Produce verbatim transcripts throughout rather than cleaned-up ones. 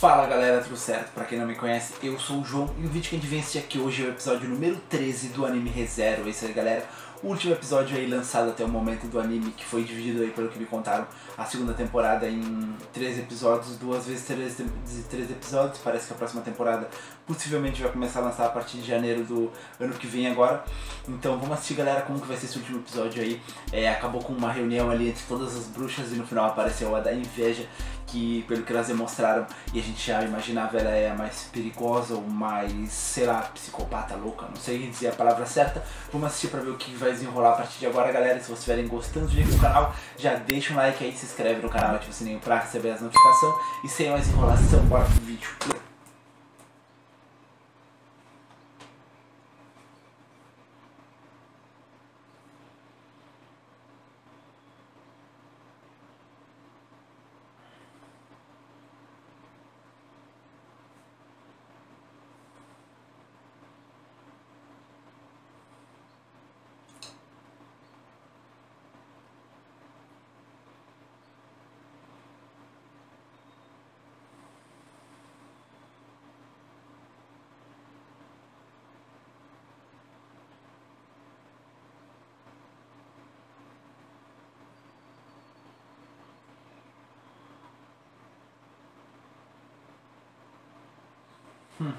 Fala galera, tudo certo? Pra quem não me conhece, eu sou o João e o vídeo que a gente vem assistir aqui hoje é o episódio número treze do anime ReZero. É isso aí galera, o último episódio aí lançado até o momento do anime, que foi dividido aí, pelo que me contaram, a segunda temporada em três episódios, duas vezes três episódios. Parece que a próxima temporada possivelmente vai começar a lançar a partir de janeiro do ano que vem agora. Então vamos assistir galera como que vai ser esse último episódio aí. É, acabou com uma reunião ali entre todas as bruxas e no final apareceu a da inveja, que pelo que elas demonstraram e a gente já imaginava, ela é a mais perigosa ou mais, sei lá, psicopata louca, não sei dizer a palavra certa. Vamos assistir pra ver o que vai desenrolar a partir de agora galera. Se vocês estiverem gostando do vídeo do canal, já deixa um like aí, se inscreve no canal, ativa o sininho pra receber as notificações e sem mais enrolação, bora pro vídeo. Hum.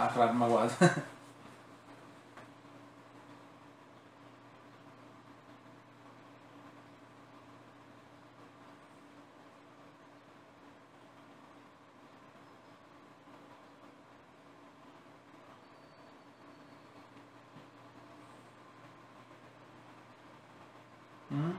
Ah, claro, magoado. Hum?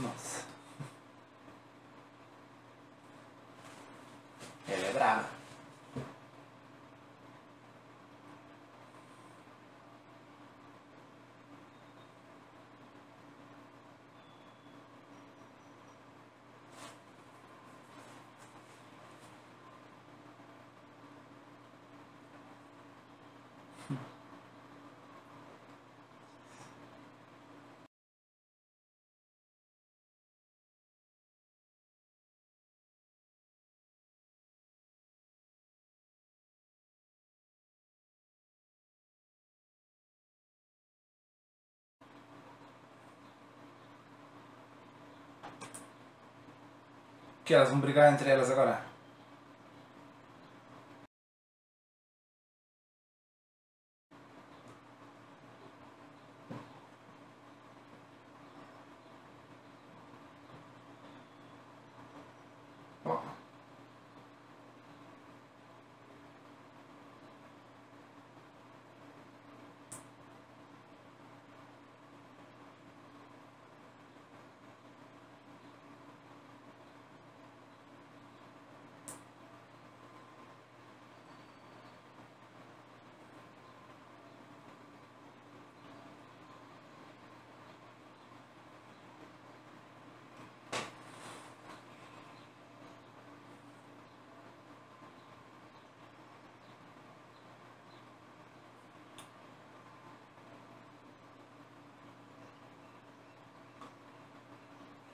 Nossa. Ela é brava. Que elas vão brigar entre elas agora? Ó.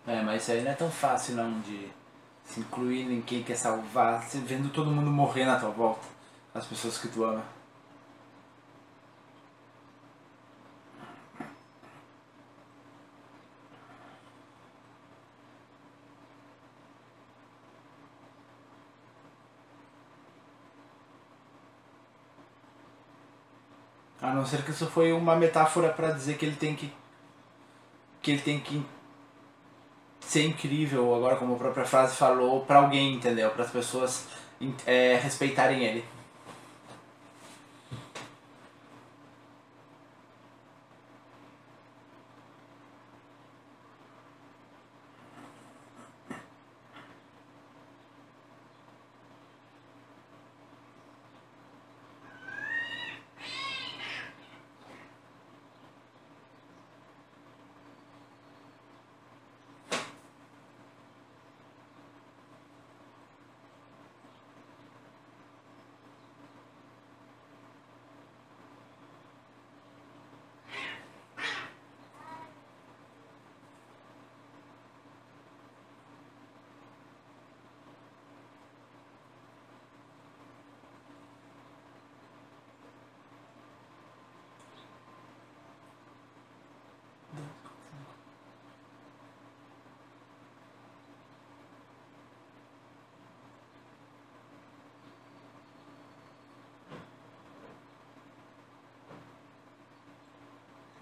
É, mas isso aí não é tão fácil não de se incluir em quem quer salvar, se vendo todo mundo morrer na tua volta, as pessoas que tu ama. A não ser que isso foi uma metáfora pra dizer que ele tem que... que ele tem que... ser incrível agora, como a própria frase falou, pra alguém, entendeu? Para as pessoas é, respeitarem ele.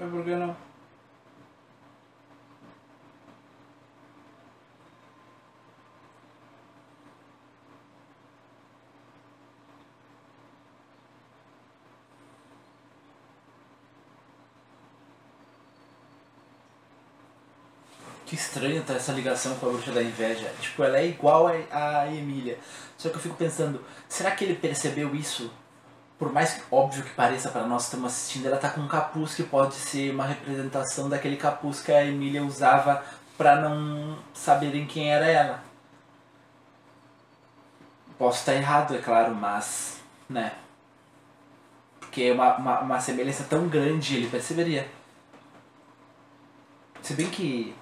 Mas por que não? Que estranha tá essa ligação com a bruxa da inveja. Tipo, ela é igual a Emília. Só que eu fico pensando, será que ele percebeu isso? Por mais óbvio que pareça para nós que estamos assistindo, ela tá com um capuz que pode ser uma representação daquele capuz que a Emília usava para não saberem quem era ela. Posso estar errado, é claro, mas... né? Porque é uma, uma, uma semelhança tão grande, ele perceberia. Se bem que...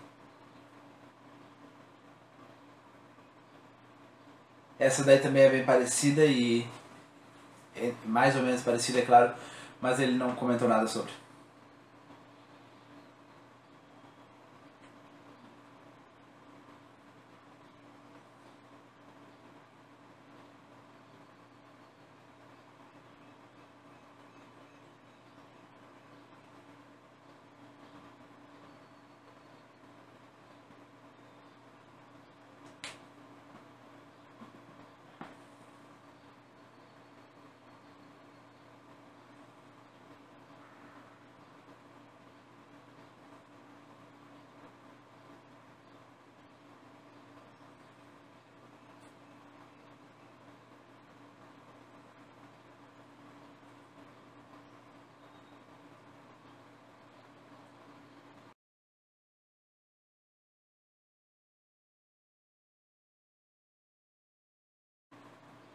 essa daí também é bem parecida e... é mais ou menos parecido, é claro, mas ele não comentou nada sobre.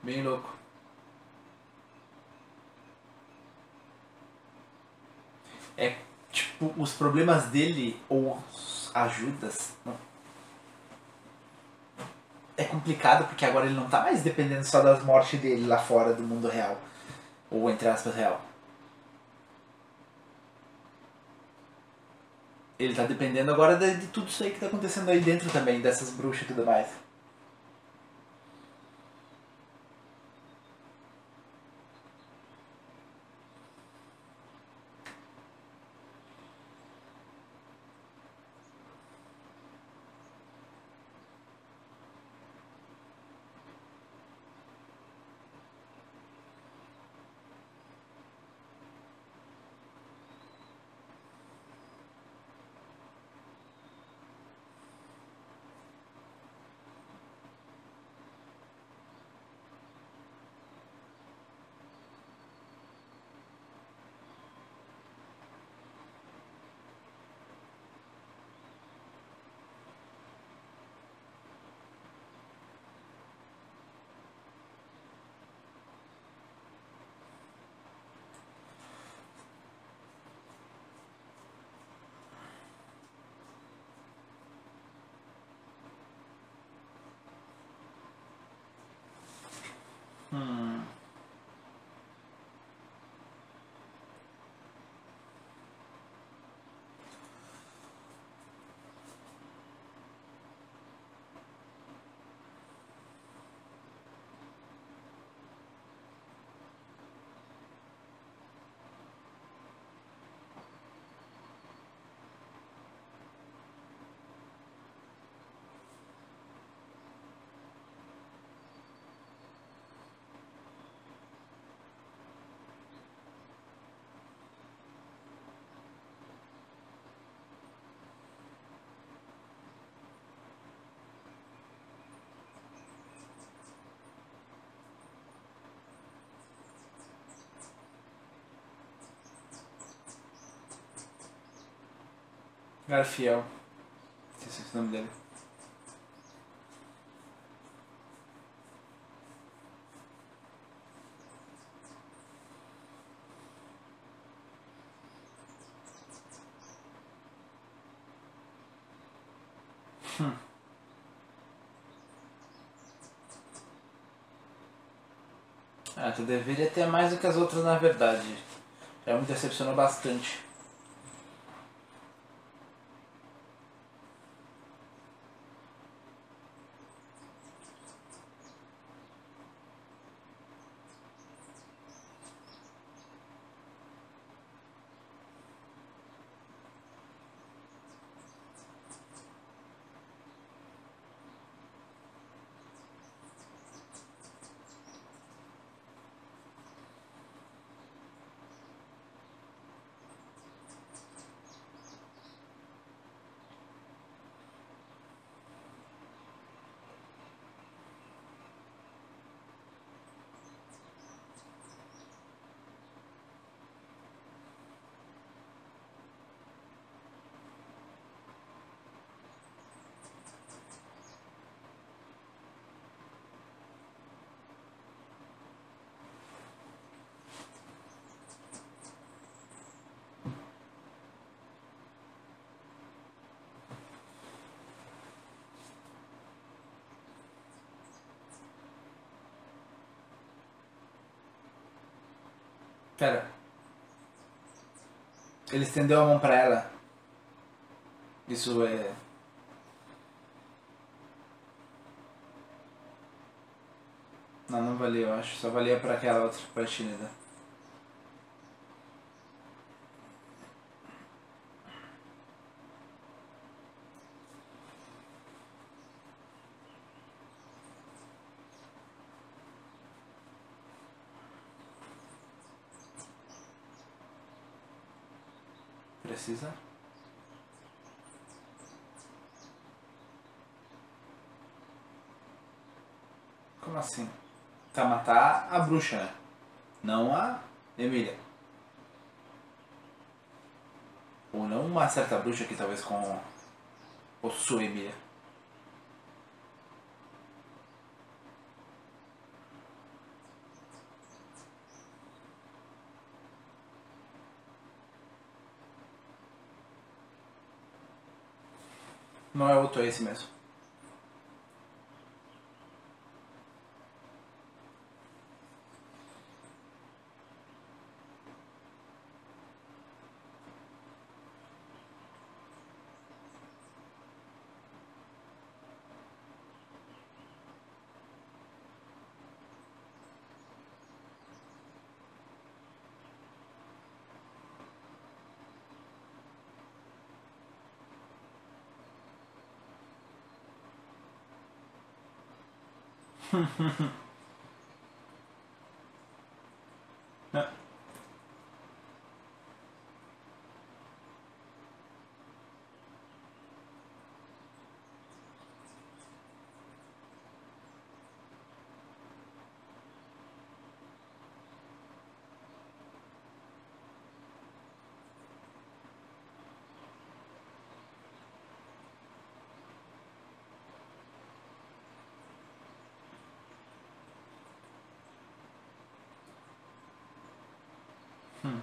Bem louco. É tipo, os problemas dele ou as ajudas. Não. É complicado porque agora ele não tá mais dependendo só das mortes dele lá fora do mundo real. Ou entre aspas real. Ele tá dependendo agora de, de tudo isso aí que tá acontecendo aí dentro também, dessas bruxas e tudo mais. Hum. Garfiel, não sei se é o nome dele. Hum. Ah, tu deveria ter mais do que as outras na verdade. Já me decepcionou bastante. Pera. Ele estendeu a mão pra ela. Isso é... Não, não valia, eu acho. Só valia pra aquela outra partida. Precisa? Como assim? Tá, matar a bruxa, né? Não a Emília. Ou não uma certa bruxa que talvez com... possua Emília. Não é outro, é esse mesmo. Não. Hum.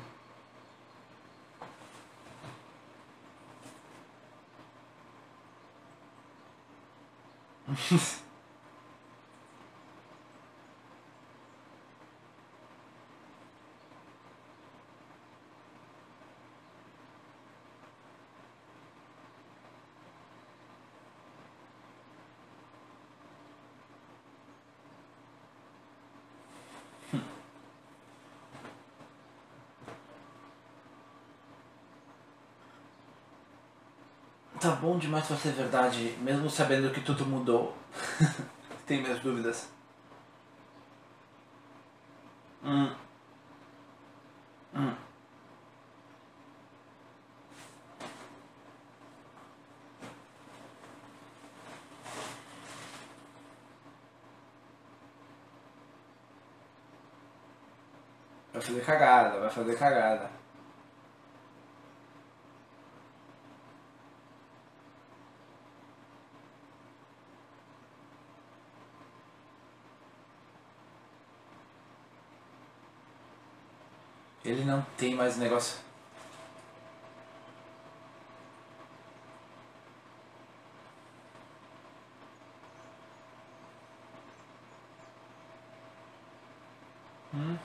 Tá bom demais pra ser verdade, mesmo sabendo que tudo mudou. Tenho minhas dúvidas. Hum. Hum. Vai fazer cagada, vai fazer cagada. Ele não tem mais negócio. Hum?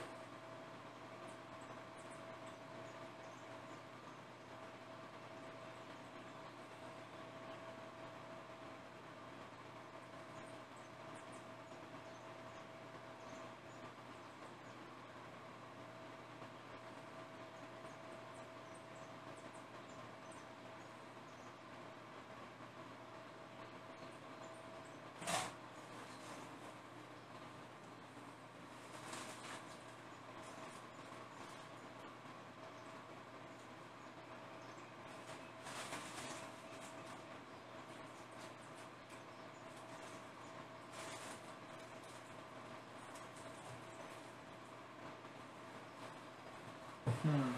Hum.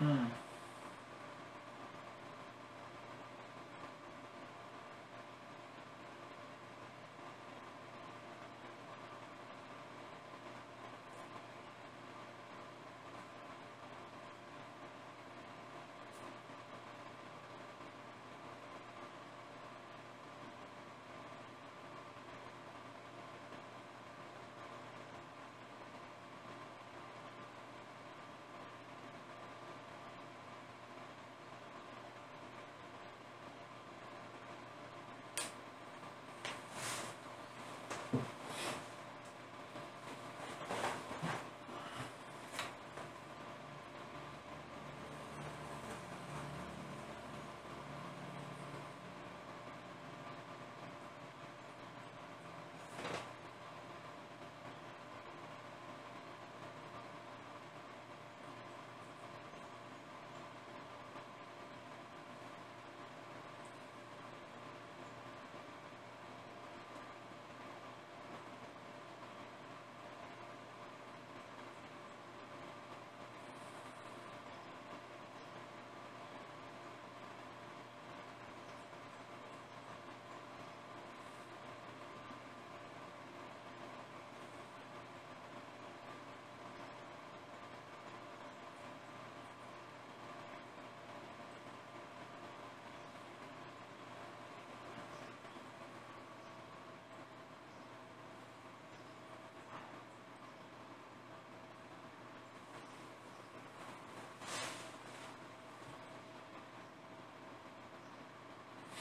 Hum.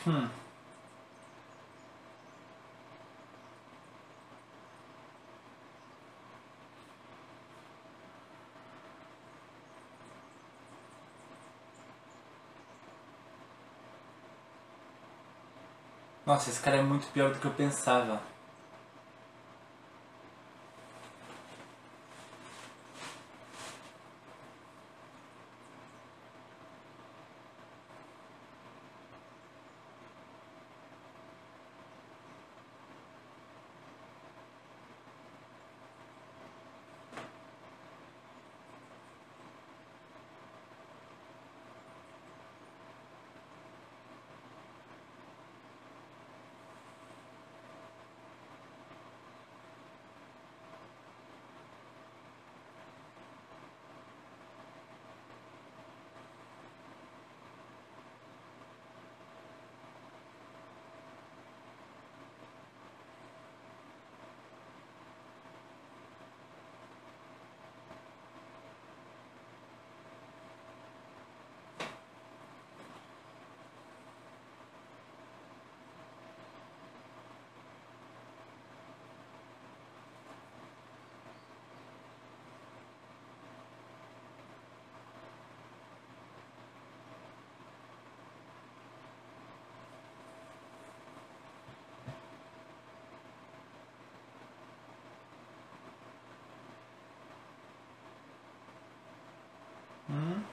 Hum. Nossa, esse cara é muito pior do que eu pensava. Hum?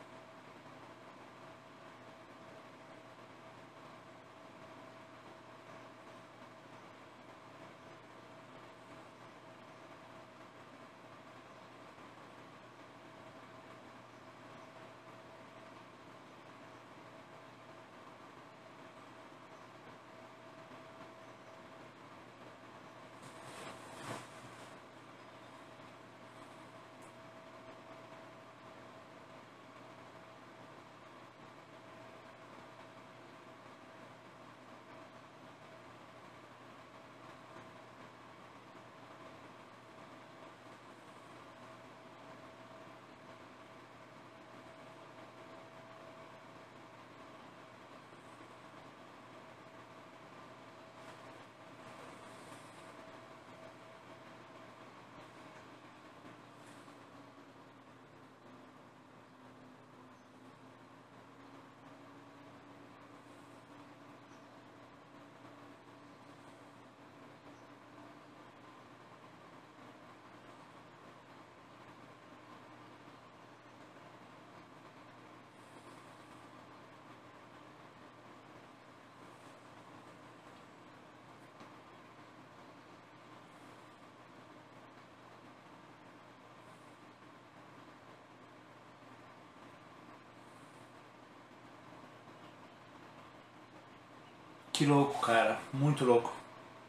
Que louco, cara. Muito louco.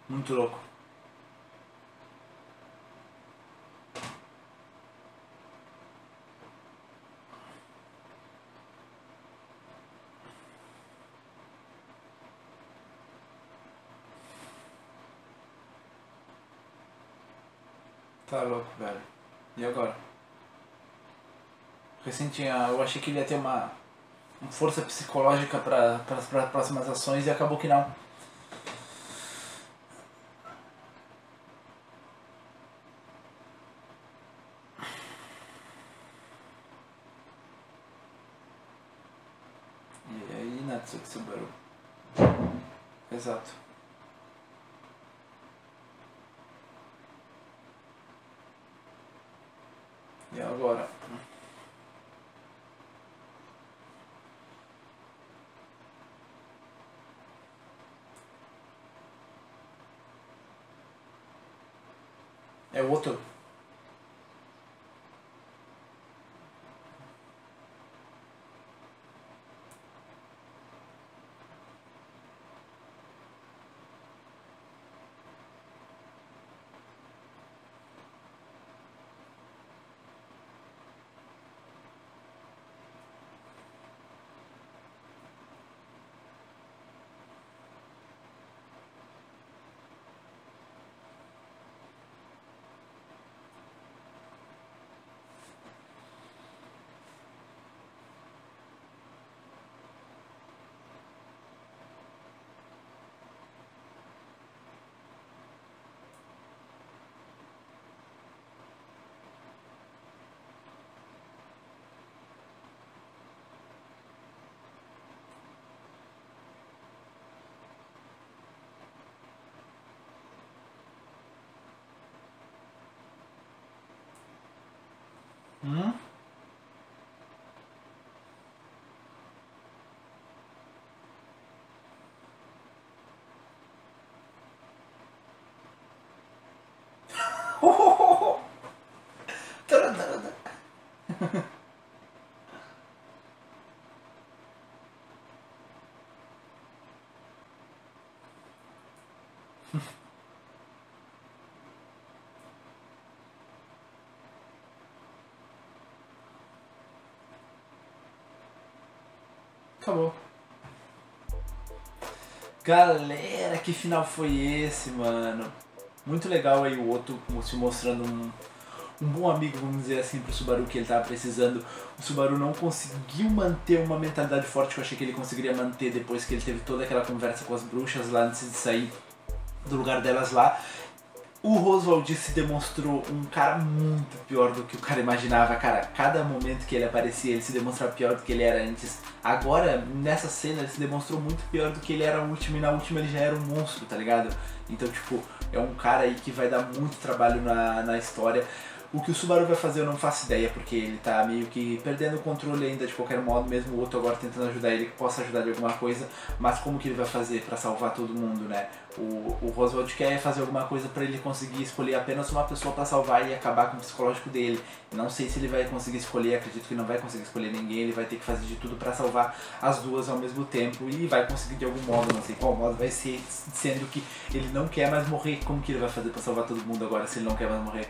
Muito louco. Tá louco, velho. E agora? Recente, eu achei que ele ia ter uma... força psicológica para as próximas ações e acabou que não. E aí, Natsuki Subaru. Exato. E agora? É o outro. Hum? Acabou. Galera, que final foi esse, mano? Muito legal aí o Otto se mostrando um, um bom amigo, vamos dizer assim, pro Subaru, que ele tava precisando. O Subaru não conseguiu manter uma mentalidade forte que eu achei que ele conseguiria manter depois que ele teve toda aquela conversa com as bruxas lá antes de sair do lugar delas lá. O Roswaal se demonstrou um cara muito pior do que o cara imaginava, cara. Cada momento que ele aparecia, ele se demonstrava pior do que ele era antes. Agora, nessa cena, ele se demonstrou muito pior do que ele era no último, e na última ele já era um monstro, tá ligado? Então, tipo, é um cara aí que vai dar muito trabalho na, na história. O que o Subaru vai fazer eu não faço ideia, porque ele tá meio que perdendo o controle ainda de qualquer modo, mesmo o outro agora tentando ajudar ele, que possa ajudar de alguma coisa, mas como que ele vai fazer pra salvar todo mundo, né? O, o Roswaal quer fazer alguma coisa pra ele conseguir escolher apenas uma pessoa pra salvar e acabar com o psicológico dele. Não sei se ele vai conseguir escolher, acredito que não vai conseguir escolher ninguém, ele vai ter que fazer de tudo pra salvar as duas ao mesmo tempo e vai conseguir de algum modo, não sei qual modo vai ser, sendo que ele não quer mais morrer. Como que ele vai fazer pra salvar todo mundo agora se ele não quer mais morrer?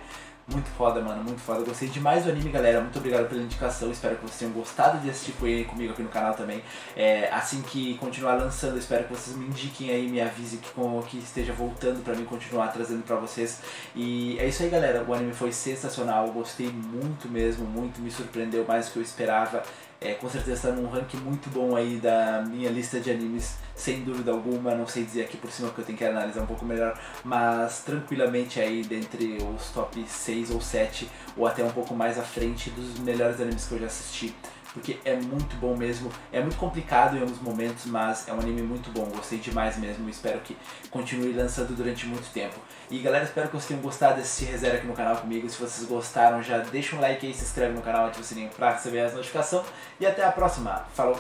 Muito foda, mano, muito foda. Gostei demais do anime, galera. Muito obrigado pela indicação. Espero que vocês tenham gostado de assistir comigo aqui no canal também. É, assim que continuar lançando, espero que vocês me indiquem aí, me avisem que, que esteja voltando pra mim continuar trazendo pra vocês. E é isso aí, galera. O anime foi sensacional. Eu gostei muito mesmo, muito. Me surpreendeu mais do que eu esperava. É, com certeza tá num ranking muito bom aí da minha lista de animes, sem dúvida alguma. Não sei dizer aqui por cima que eu tenho que analisar um pouco melhor, mas tranquilamente aí dentre os top seis ou sete, ou até um pouco mais à frente dos melhores animes que eu já assisti. Porque é muito bom mesmo, é muito complicado em alguns momentos, mas é um anime muito bom, gostei demais mesmo, espero que continue lançando durante muito tempo. E galera, espero que vocês tenham gostado de assistir ReZero aqui no canal comigo. Se vocês gostaram, já deixa um like aí, se inscreve no canal, ativa o sininho pra receber as notificações. E até a próxima, falou!